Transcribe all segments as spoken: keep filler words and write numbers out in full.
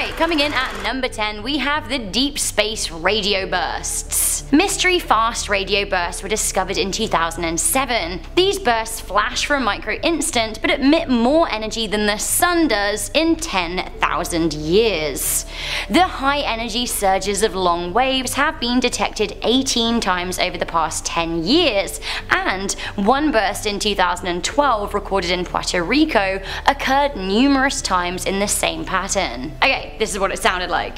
Alright, coming in at number ten, we have the deep space radio bursts. Mystery fast radio bursts were discovered in two thousand seven. These bursts flash for a micro-instant, but emit more energy than the sun does in ten thousand years. The high-energy surges of long waves have been detected eighteen times over the past ten years, and one burst in two thousand twelve, recorded in Puerto Rico, occurred numerous times in the same pattern. Okay, this is what it sounded like.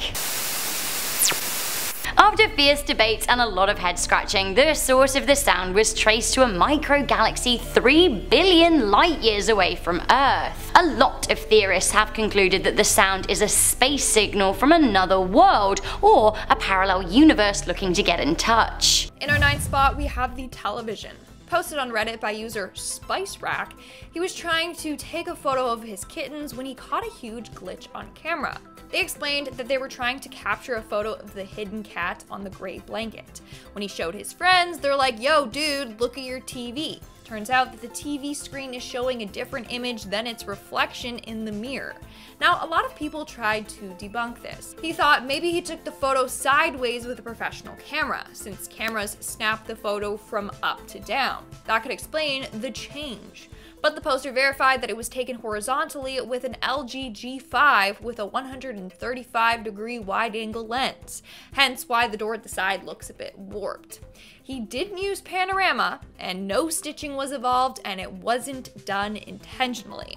After fierce debates and a lot of head scratching, the source of the sound was traced to a microgalaxy three billion light years away from Earth. A lot of theorists have concluded that the sound is a space signal from another world or a parallel universe looking to get in touch. In our ninth spot, we have the television. Posted on Reddit by user Spice Rack, he was trying to take a photo of his kittens when he caught a huge glitch on camera. They explained that they were trying to capture a photo of the hidden cat on the gray blanket. When he showed his friends, they're like, "Yo, dude, look at your T V." Turns out that the T V screen is showing a different image than its reflection in the mirror. Now, a lot of people tried to debunk this. He thought maybe he took the photo sideways with a professional camera, since cameras snap the photo from up to down. That could explain the change. But the poster verified that it was taken horizontally with an L G G five with a one hundred thirty-five degree wide-angle lens, hence why the door at the side looks a bit warped. He didn't use panorama, and no stitching was involved, and it wasn't done intentionally.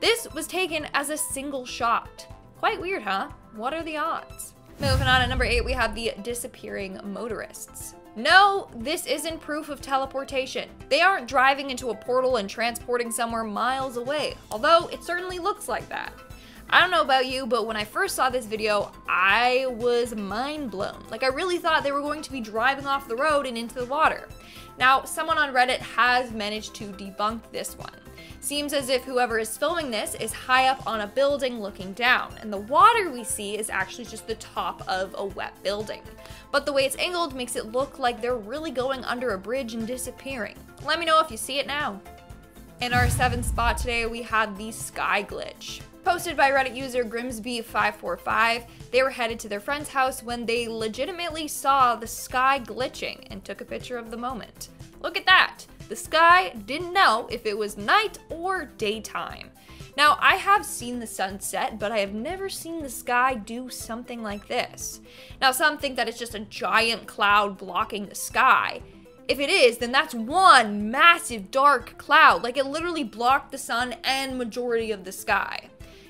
This was taken as a single shot. Quite weird, huh? What are the odds? Moving on, at number eight, we have the disappearing motorists. No, this isn't proof of teleportation. They aren't driving into a portal and transporting somewhere miles away, although it certainly looks like that. I don't know about you, but when I first saw this video, I was mind blown. Like, I really thought they were going to be driving off the road and into the water. Now, someone on Reddit has managed to debunk this one. Seems as if whoever is filming this is high up on a building looking down, and the water we see is actually just the top of a wet building. But the way it's angled makes it look like they're really going under a bridge and disappearing. Let me know if you see it now. In our seventh spot today, we have the sky glitch. Posted by Reddit user Grimsby five four five, they were headed to their friend's house when they legitimately saw the sky glitching and took a picture of the moment. Look at that! The sky didn't know if it was night or daytime. Now, I have seen the sunset, but I have never seen the sky do something like this. Now, some think that it's just a giant cloud blocking the sky. If it is, then that's one massive dark cloud. Like, it literally blocked the sun and majority of the sky.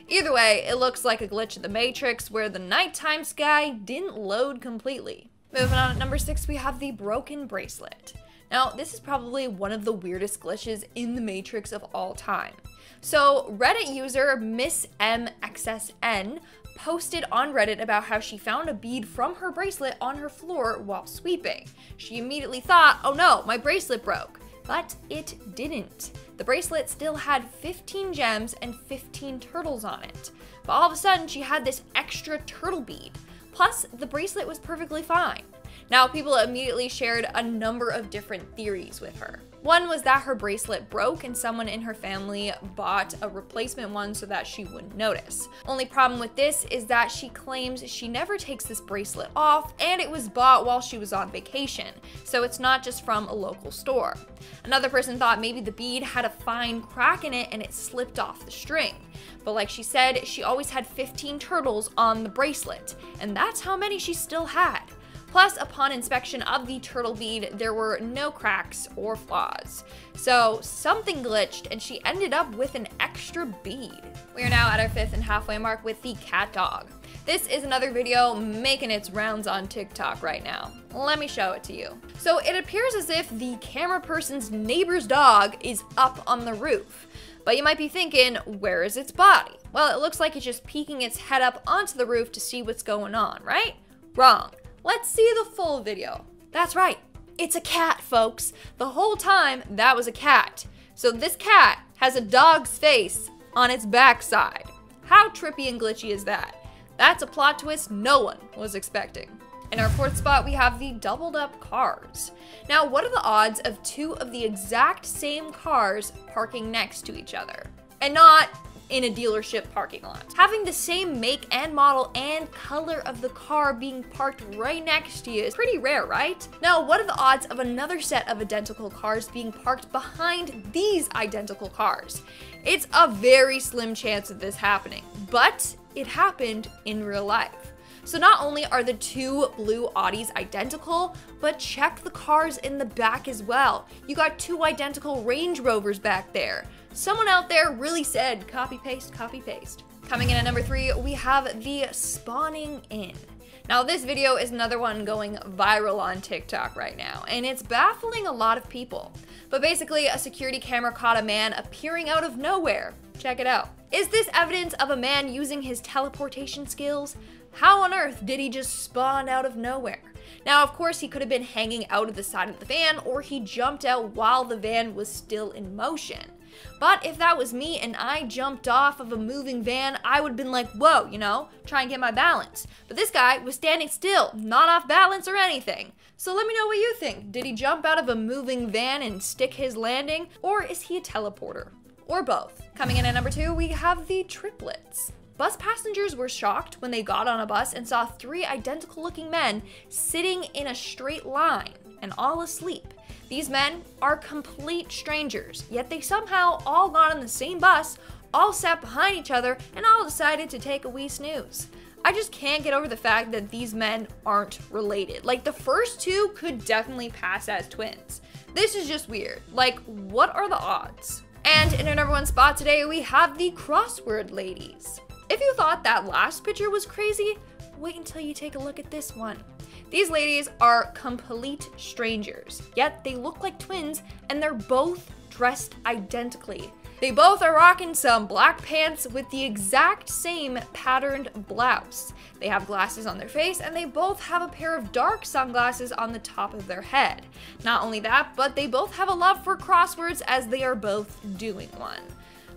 Either way, it looks like a glitch in the Matrix where the nighttime sky didn't load completely. Moving on, at number six, we have the broken bracelet. Now, this is probably one of the weirdest glitches in the Matrix of all time. So, Reddit user Miss M X S N posted on Reddit about how she found a bead from her bracelet on her floor while sweeping. She immediately thought, oh no, my bracelet broke. But it didn't. The bracelet still had fifteen gems and fifteen turtles on it. But all of a sudden, she had this extra turtle bead. Plus, the bracelet was perfectly fine. Now, people immediately shared a number of different theories with her. One was that her bracelet broke and someone in her family bought a replacement one so that she wouldn't notice. Only problem with this is that she claims she never takes this bracelet off and it was bought while she was on vacation, so it's not just from a local store. Another person thought maybe the bead had a fine crack in it and it slipped off the string. But like she said, she always had fifteen turtles on the bracelet, and that's how many she still had. Plus, upon inspection of the turtle bead, there were no cracks or flaws. So, something glitched and she ended up with an extra bead. We are now at our fifth and halfway mark with the cat dog. This is another video making its rounds on TikTok right now. Let me show it to you. So, it appears as if the camera person's neighbor's dog is up on the roof. But you might be thinking, where is its body? Well, it looks like it's just peeking its head up onto the roof to see what's going on, right? Wrong. Let's see the full video. That's right, it's a cat, folks. The whole time, that was a cat. So this cat has a dog's face on its backside. How trippy and glitchy is that? That's a plot twist no one was expecting. In our fourth spot, we have the doubled up cars. Now, what are the odds of two of the exact same cars parking next to each other? And not in a dealership parking lot. Having the same make and model and color of the car being parked right next to you is pretty rare, right? Now, what are the odds of another set of identical cars being parked behind these identical cars? It's a very slim chance of this happening, but it happened in real life. So not only are the two blue Audis identical, but check the cars in the back as well. You got two identical Range Rovers back there. Someone out there really said copy paste, copy paste. Coming in at number three, we have the spawning in. Now this video is another one going viral on TikTok right now, and it's baffling a lot of people. But basically, a security camera caught a man appearing out of nowhere. Check it out. Is this evidence of a man using his teleportation skills? How on earth did he just spawn out of nowhere? Now, of course, he could have been hanging out of the side of the van, or he jumped out while the van was still in motion. But if that was me and I jumped off of a moving van, I would have been like, whoa, you know, try and get my balance. But this guy was standing still, not off balance or anything. So let me know what you think. Did he jump out of a moving van and stick his landing, or is he a teleporter? Or both? Coming in at number two, we have the triplets. Bus passengers were shocked when they got on a bus and saw three identical looking men sitting in a straight line and all asleep. These men are complete strangers, yet they somehow all got on the same bus, all sat behind each other, and all decided to take a wee snooze. I just can't get over the fact that these men aren't related. Like, the first two could definitely pass as twins. This is just weird. Like, what are the odds? And in our number one spot today, we have the crossword ladies. If you thought that last picture was crazy, wait until you take a look at this one. These ladies are complete strangers, yet they look like twins and they're both dressed identically. They both are rocking some black pants with the exact same patterned blouse. They have glasses on their face and they both have a pair of dark sunglasses on the top of their head. Not only that, but they both have a love for crosswords as they are both doing one.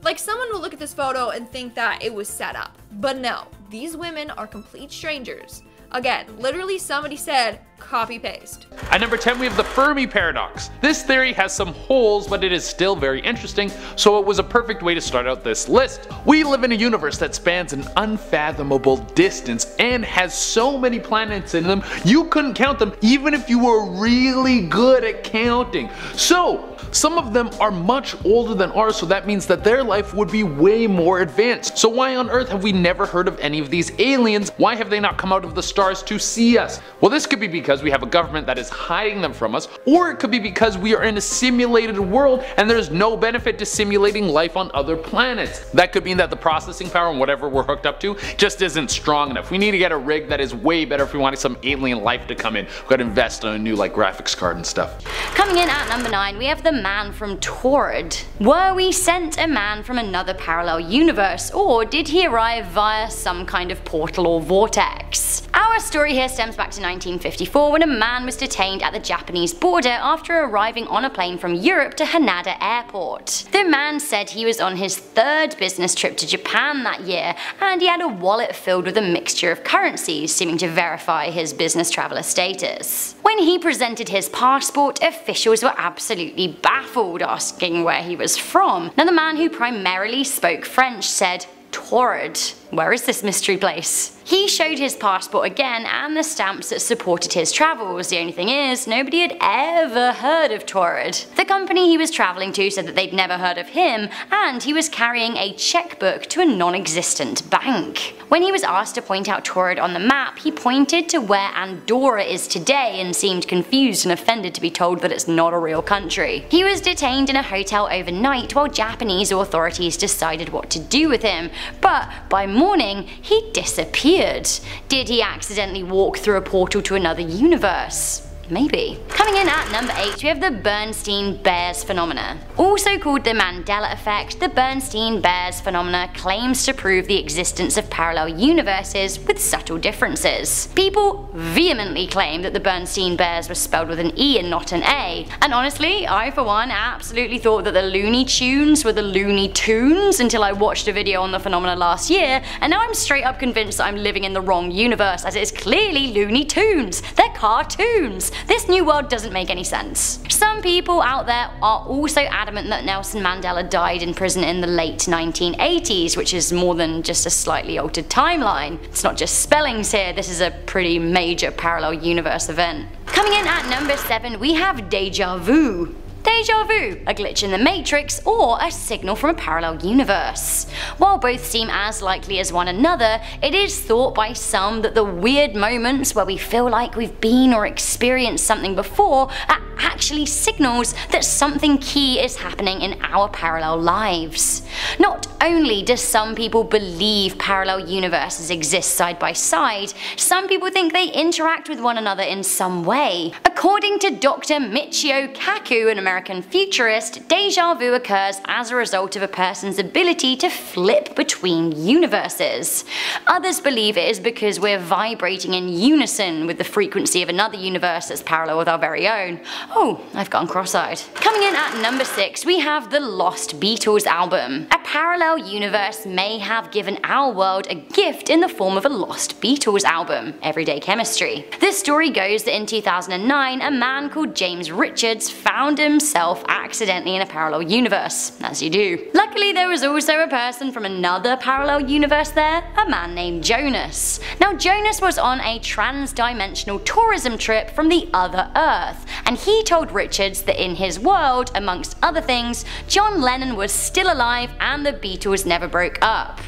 Like, someone will look at this photo and think that it was set up, but no, these women are complete strangers. Again, literally somebody said, copy paste. At number ten, we have the Fermi paradox. This theory has some holes, but it is still very interesting, so it was a perfect way to start out this list. We live in a universe that spans an unfathomable distance and has so many planets in them, you couldn't count them even if you were really good at counting. So, some of them are much older than ours, so that means that their life would be way more advanced. So why on earth have we never heard of any of these aliens? Why have they not come out of the stars to see us? Well, this could be because we have a government that is hiding them from us, or it could be because we are in a simulated world and there's no benefit to simulating life on other planets. That could mean that the processing power and whatever we're hooked up to just isn't strong enough. We need to get a rig that is way better if we want some alien life to come in. We've got to invest in a new like graphics card and stuff. Coming in at number nine, we have the man from Torrid. Were we sent a man from another parallel universe, or did he arrive via some kind of portal or vortex? Our Our story here stems back to nineteen fifty-four when a man was detained at the Japanese border after arriving on a plane from Europe to Haneda Airport. The man said he was on his third business trip to Japan that year, and he had a wallet filled with a mixture of currencies, seeming to verify his business traveler status. When he presented his passport, officials were absolutely baffled, asking where he was from. Now, the man, who primarily spoke French, said, "Torrid. Where is this mystery place?" He showed his passport again and the stamps that supported his travels. The only thing is, nobody had ever heard of Torrid. The company he was traveling to said that they'd never heard of him, and he was carrying a checkbook to a non-existent bank. When he was asked to point out Torrid on the map, he pointed to where Andorra is today and seemed confused and offended to be told that it's not a real country. He was detained in a hotel overnight while Japanese authorities decided what to do with him, but by morning, he disappeared. Did he accidentally walk through a portal to another universe? Maybe. Coming in at number eight, we have the Bernstein Bears phenomena. Also called the Mandela effect, the Bernstein Bears phenomena claims to prove the existence of parallel universes with subtle differences. People vehemently claim that the Bernstein Bears were spelled with an E and not an A, and honestly, I for one absolutely thought that the Looney Tunes were the Looney Tunes until I watched a video on the phenomena last year, and now I'm straight up convinced that I'm living in the wrong universe, as it is clearly Looney Tunes. They're cartoons. this new world doesn't make any sense. Some people out there are also adamant that Nelson Mandela died in prison in the late nineteen eighties, which is more than just a slightly altered timeline. It's not just spellings here, this is a pretty major parallel universe event. Coming in at number seven, we have deja vu. Deja vu, a glitch in the matrix or a signal from a parallel universe. While both seem as likely as one another, it is thought by some that the weird moments where we feel like we've been or experienced something before are actually signals that something key is happening in our parallel lives. Not only do some people believe parallel universes exist side by side, some people think they interact with one another in some way. According to Doctor Michio Kaku, an American American futurist, deja vu occurs as a result of a person's ability to flip between universes. Others believe it is because we're vibrating in unison with the frequency of another universe that's parallel with our very own. Oh, I've gone cross-eyed. Coming in at number six, we have the Lost Beatles album. A parallel universe may have given our world a gift in the form of a Lost Beatles album, Everyday Chemistry. This story goes that in two thousand nine, a man called James Richards found himself himself accidentally in a parallel universe, as you do. Luckily there was also a person from another parallel universe there, a man named Jonas. Now Jonas was on a trans-dimensional tourism trip from the other Earth, and he told Richards that in his world, amongst other things, John Lennon was still alive and the Beatles never broke up.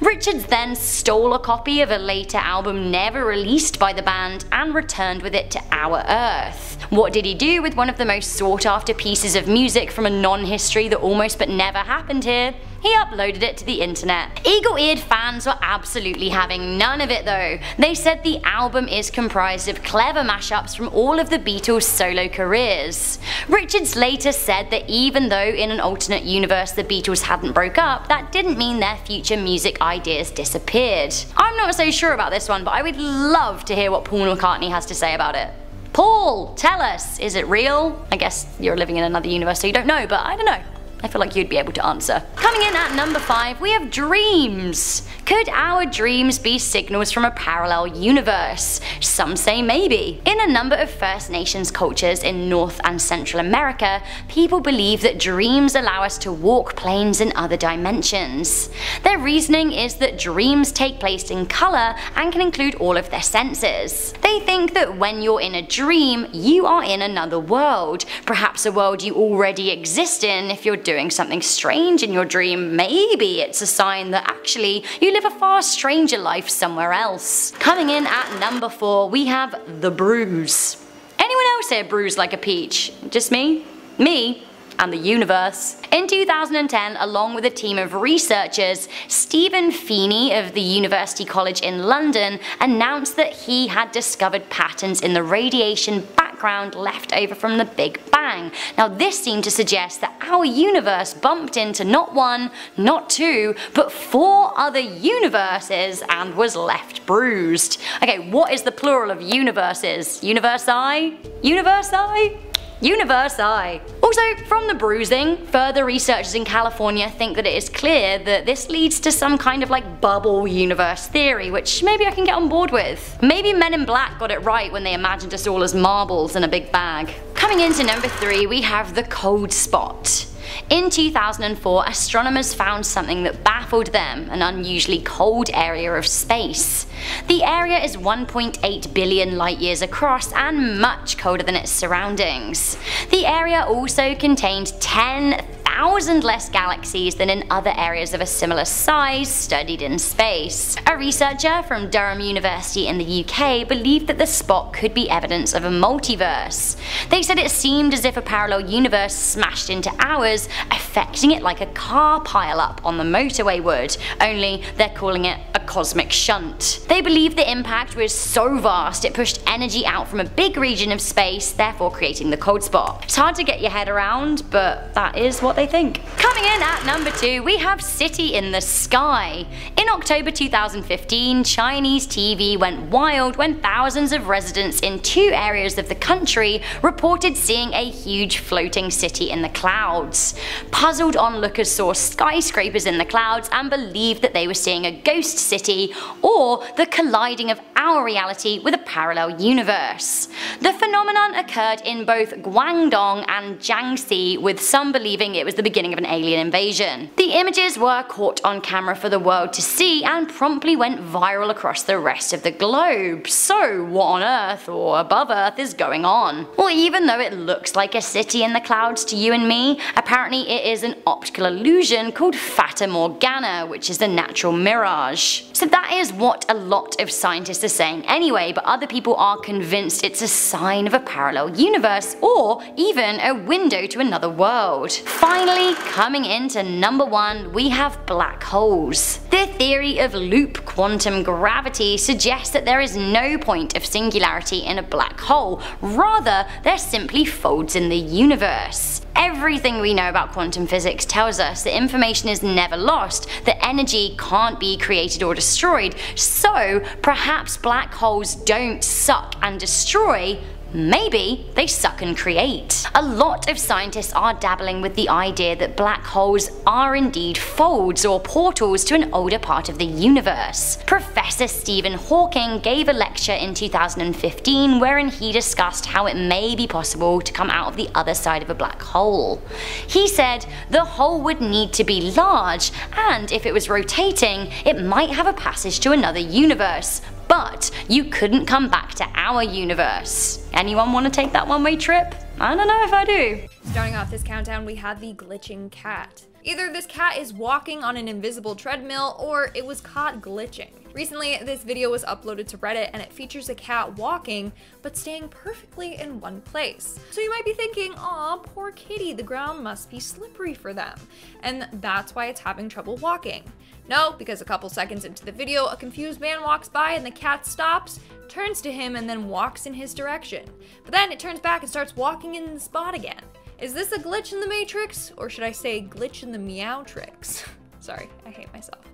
Richards then stole a copy of a later album never released by the band and returned with it to our Earth. What did he do with one of the most sought-after pieces of music from a non-history that almost but never happened here? He uploaded it to the internet. Eagle-eared fans were absolutely having none of it though. They said the album is comprised of clever mashups from all of the Beatles' solo careers. Richards later said that even though in an alternate universe the Beatles hadn't broke up, that didn't mean their future music ideas disappeared. I'm not so sure about this one, but I would love to hear what Paul McCartney has to say about it. Paul, tell us, is it real? I guess you're living in another universe so you don't know, but I don't know. I feel like you'd be able to answer. Coming in at number five, we have dreams. Could our dreams be signals from a parallel universe? Some say maybe. In a number of First Nations cultures in North and Central America, people believe that dreams allow us to walk planes in other dimensions. Their reasoning is that dreams take place in colour and can include all of their senses. They think that when you're in a dream, you are in another world, perhaps a world you already exist in. If you're doing doing something strange in your dream, maybe it's a sign that actually you live a far stranger life somewhere else. Coming in at number four, we have the bruise. Anyone else here bruise like a peach? Just me? Me? And the universe. In two thousand ten, along with a team of researchers, Stephen Feeney of the University College in London announced that he had discovered patterns in the radiation background left over from the Big Bang. Now this seemed to suggest that our universe bumped into not one, not two, but four other universes and was left bruised. Okay, what is the plural of universes? Universi? Universi? Universi. Also, from the bruising, further researchers in California think that it is clear that this leads to some kind of like bubble universe theory, which maybe I can get on board with. Maybe Men in Black got it right when they imagined us all as marbles in a big bag. Coming into number three, we have the cold spot. In two thousand four, astronomers found something that baffled them, an unusually cold area of space. The area is one point eight billion light years across and much colder than its surroundings. The area also contained ten thousand less galaxies than in other areas of a similar size studied in space. A researcher from Durham University in the U K believed that the spot could be evidence of a multiverse. They said it seemed as if a parallel universe smashed into ours, affecting it like a car pile-up on the motorway would, only they're calling it a cosmic shunt. They believe the impact was so vast it pushed energy out from a big region of space, therefore creating the cold spot. It's hard to get your head around, but that is what they think. Coming in at number two, we have City in the Sky. In October two thousand fifteen, Chinese T V went wild when thousands of residents in two areas of the country reported seeing a huge floating city in the clouds. Puzzled onlookers saw skyscrapers in the clouds and believed that they were seeing a ghost city or the colliding of our reality with a parallel universe. The phenomenon occurred in both Guangdong and Jiangxi, with some believing it was the beginning of an alien invasion. The images were caught on camera for the world to see and promptly went viral across the rest of the globe. So what on earth, or above earth, is going on? Well, even though it looks like a city in the clouds to you and me, apparently it is an optical illusion called Fata Morgana, which is the natural mirage. So that is what a lot of scientists are saying anyway, but other people are convinced it's a sign of a parallel universe, or even a window to another world. Finally, coming into number one, we have black holes. The theory of loop quantum gravity suggests that there is no point of singularity in a black hole, rather there simply folds in the universe. Everything we know about quantum physics tells us that information is never lost, that energy can't be created or destroyed, so perhaps black holes don't suck and destroy. Maybe they suck and create. A lot of scientists are dabbling with the idea that black holes are indeed folds or portals to an older part of the universe. Professor Stephen Hawking gave a lecture in two thousand fifteen wherein he discussed how it may be possible to come out of the other side of a black hole. He said the hole would need to be large, and if it was rotating, it might have a passage to another universe. But you couldn't come back to our universe. Anyone want to take that one-way trip? I don't know if I do. Starting off this countdown, we have the glitching cat. Either this cat is walking on an invisible treadmill, or it was caught glitching. Recently, this video was uploaded to Reddit and it features a cat walking, but staying perfectly in one place. So you might be thinking, aw, poor kitty, the ground must be slippery for them, and that's why it's having trouble walking. No, because a couple seconds into the video, a confused man walks by and the cat stops, turns to him, and then walks in his direction. But then it turns back and starts walking in the spot again. Is this a glitch in the Matrix? Or should I say glitch in the Meowtrix? Sorry, I hate myself.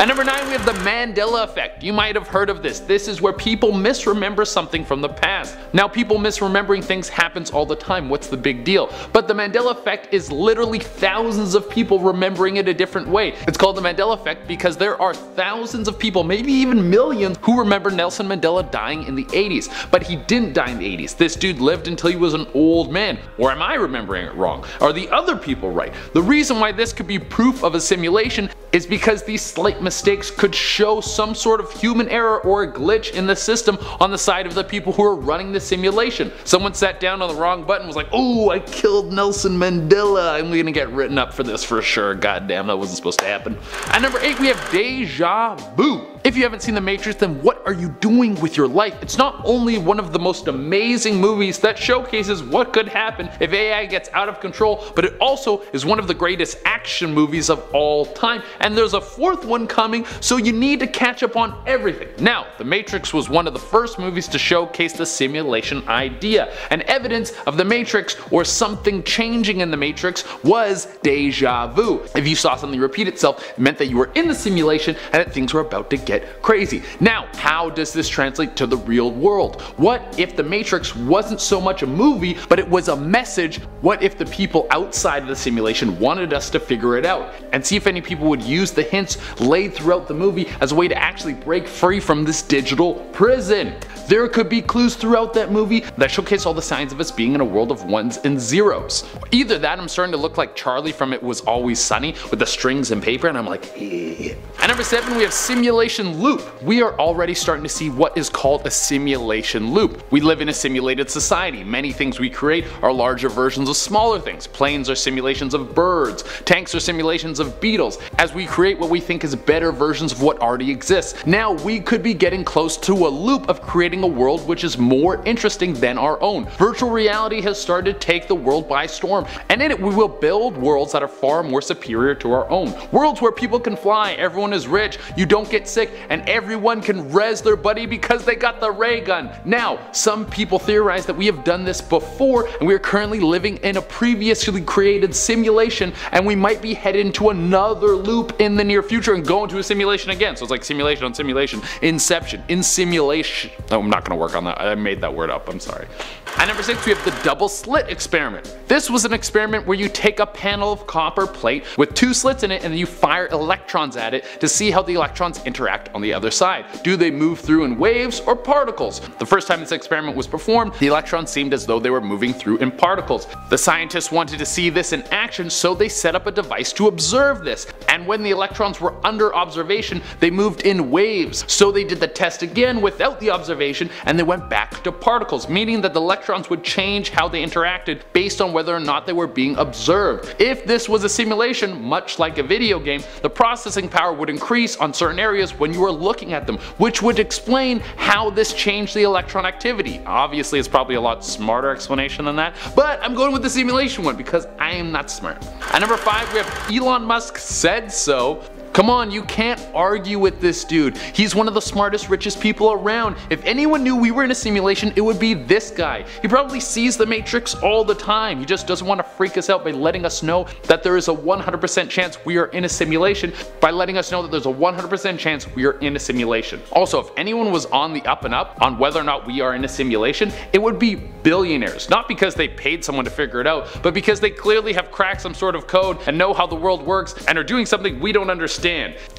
At number nine, we have the Mandela effect. You might have heard of this. This is where people misremember something from the past. Now, people misremembering things happens all the time. What's the big deal? But the Mandela effect is literally thousands of people remembering it a different way. It's called the Mandela effect because there are thousands of people, maybe even millions, who remember Nelson Mandela dying in the eighties. But he didn't die in the eighties. This dude lived until he was an old man. Or am I remembering it wrong? Are the other people right? The reason why this could be proof of a simulation is because these slight mistakes could show some sort of human error or a glitch in the system on the side of the people who are running the simulation. Someone sat down on the wrong button, was like, oh, I killed Nelson Mandela. I'm gonna get written up for this for sure. Goddamn, that wasn't supposed to happen. At number eight, we have deja vu. If you haven't seen The Matrix, then what are you doing with your life? It's not only one of the most amazing movies that showcases what could happen if A I gets out of control, but it also is one of the greatest action movies of all time. And there's a fourth one coming, so you need to catch up on everything. Now, The Matrix was one of the first movies to showcase the simulation idea, and evidence of The Matrix, or something changing in The Matrix, was deja vu. If you saw something repeat itself, it meant that you were in the simulation and that things were about to get crazy. Now, how does this translate to the real world? What if The Matrix wasn't so much a movie, but it was a message? What if the people outside of the simulation wanted us to figure it out, and see if any people would use the hints laid throughout the movie as a way to actually break free from this digital prison? There could be clues throughout that movie that showcase all the signs of us being in a world of ones and zeros. Either that, I'm starting to look like Charlie from It Was Always Sunny with the strings and paper, and I'm like, eh. At number seven, we have simulation loop. We are already starting to see what is called a simulation loop. We live in a simulated society. Many things we create are larger versions of smaller things. Planes are simulations of birds. Tanks are simulations of beetles. As we create what we think is better versions of what already exists. Now we could be getting close to a loop of creating a world which is more interesting than our own. Virtual reality has started to take the world by storm, and in it we will build worlds that are far more superior to our own. Worlds where people can fly, everyone is rich, you don't get sick, and everyone can res their buddy because they got the ray gun. Now, some people theorize that we have done this before and we are currently living in a previously created simulation, and we might be headed into another loop in the near future and go into a simulation again. So it's like simulation on simulation, inception, in simulation. Oh, I'm not gonna work on that. I made that word up, I'm sorry. At number six, we have the double slit experiment. This was an experiment where you take a panel of copper plate with two slits in it and you fire electrons at it to see how the electrons interact on the other side. Do they move through in waves or particles? The first time this experiment was performed, the electrons seemed as though they were moving through in particles. The scientists wanted to see this in action, so they set up a device to observe this. And when the electrons were under observation, they moved in waves. So they did the test again without the observation and they went back to particles, meaning that the electrons would change how they interacted based on whether or not they were being observed. If this was a simulation, much like a video game, the processing power would increase on certain areas when you were looking at them, which would explain how this changed the electron activity. Obviously, it's probably a lot smarter explanation than that, but I'm going with the simulation one because I am not smart. At number five, we have Elon Musk said so. Come on, you can't argue with this dude. He's one of the smartest, richest people around. If anyone knew we were in a simulation, it would be this guy. He probably sees the Matrix all the time. He just doesn't want to freak us out by letting us know that there is a one hundred percent chance we are in a simulation, by letting us know that there's a one hundred percent chance we are in a simulation. Also, if anyone was on the up and up on whether or not we are in a simulation, it would be billionaires. Not because they paid someone to figure it out, but because they clearly have cracked some sort of code and know how the world works and are doing something we don't understand.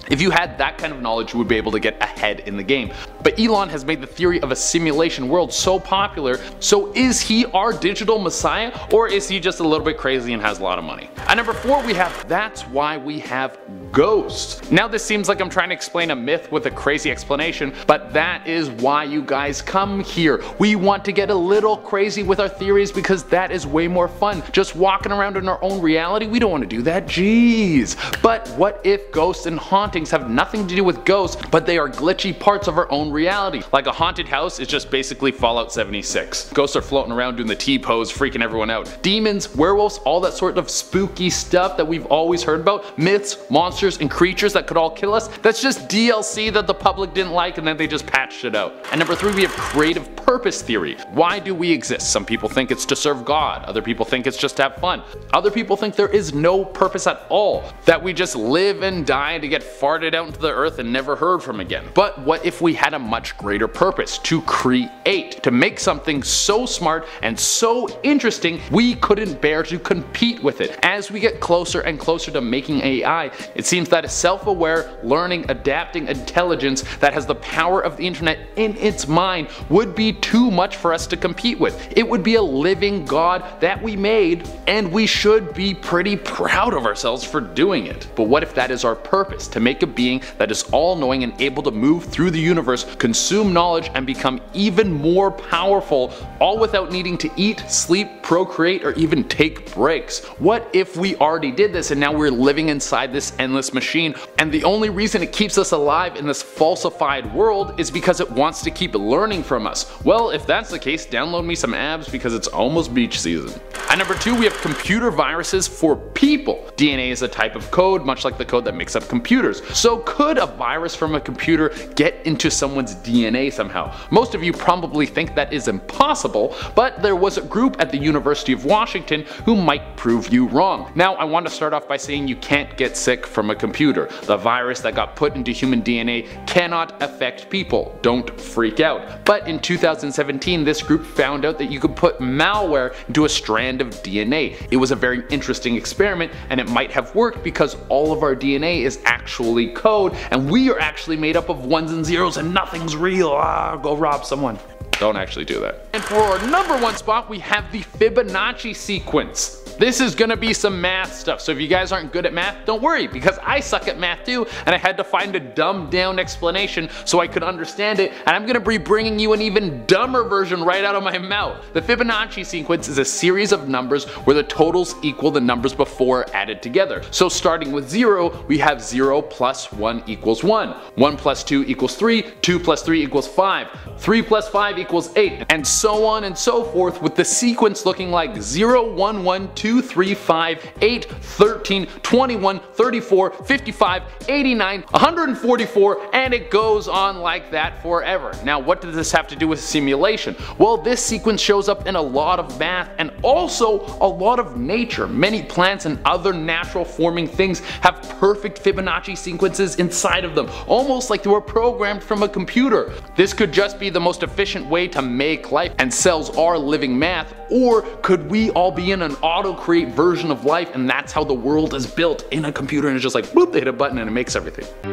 If you had that kind of knowledge, you would be able to get ahead in the game. But Elon has made the theory of a simulation world so popular, so is he our digital messiah, or is he just a little bit crazy and has a lot of money? At number four, we have that's why we have ghosts. Now this seems like I'm trying to explain a myth with a crazy explanation, but that is why you guys come here. We want to get a little crazy with our theories because that is way more fun. Just walking around in our own reality, we don't want to do that, jeez. But what if ghosts and hauntings have nothing to do with ghosts, but they are glitchy parts of our own reality? Like a haunted house is just basically Fallout seventy-six. Ghosts are floating around doing the T-pose, freaking everyone out. Demons, werewolves, all that sort of spooky stuff that we've always heard about, myths, monsters, and creatures that could all kill us, that's just D L C that the public didn't like and then they just patched it out. And number three, we have creative purpose theory. Why do we exist? Some people think it's to serve God, other people think it's just to have fun. Other people think there is no purpose at all, that we just live and die to get farted out into the earth and never heard from again. But what if we had a much greater purpose? To create, to make something so smart and so interesting we couldn't bear to compete with it. As we get closer and closer to making A I, it seems that a self-aware, learning, adapting intelligence that has the power of the internet in its mind would be too much for us to compete with. It would be a living god that we made, and we should be pretty proud of ourselves for doing it. But what if that is our purpose? Purpose to make a being that is all-knowing and able to move through the universe, consume knowledge, and become even more powerful, all without needing to eat, sleep, procreate, or even take breaks? What if we already did this and now we're living inside this endless machine, and the only reason it keeps us alive in this falsified world is because it wants to keep learning from us? Well, if that's the case, download me some abs because it's almost beach season. At number two, we have computer viruses for people. D N A is a type of code, much like the code that makes up computers. So could a virus from a computer get into someone's D N A somehow? Most of you probably think that is impossible, but there was a group at the University of Washington who might prove you wrong. Now, I want to start off by saying you can't get sick from a computer. The virus that got put into human D N A cannot affect people. Don't freak out. But in two thousand seventeen, this group found out that you could put malware into a strand of D N A. It was a very interesting experiment, and it might have worked because all of our D N A is actually code, and we are actually made up of ones and zeros and nothing's real. Ah, go rob someone. Don't actually do that. And for our number one spot, we have the Fibonacci sequence. This is gonna be some math stuff, so if you guys aren't good at math, don't worry, because I suck at math too, and I had to find a dumbed down explanation so I could understand it, and I'm gonna be bringing you an even dumber version right out of my mouth. The Fibonacci sequence is a series of numbers where the totals equal the numbers before added together. So starting with zero, we have zero plus one equals one, one plus two equals three, two plus three equals five, three plus five equals eight, and so on and so forth, with the sequence looking like zero, one, one, two, two, three, five, eight, thirteen, twenty-one, thirty-four, fifty-five, eighty-nine, one hundred forty-four, and it goes on like that forever. Now, what does this have to do with simulation? Well, this sequence shows up in a lot of math and also a lot of nature. Many plants and other natural forming things have perfect Fibonacci sequences inside of them, almost like they were programmed from a computer. This could just be the most efficient way to make life, and cells are living math. Or could we all be in an auto-create version of life, and that's how the world is built in a computer, and it's just like, boop, they hit a button and it makes everything.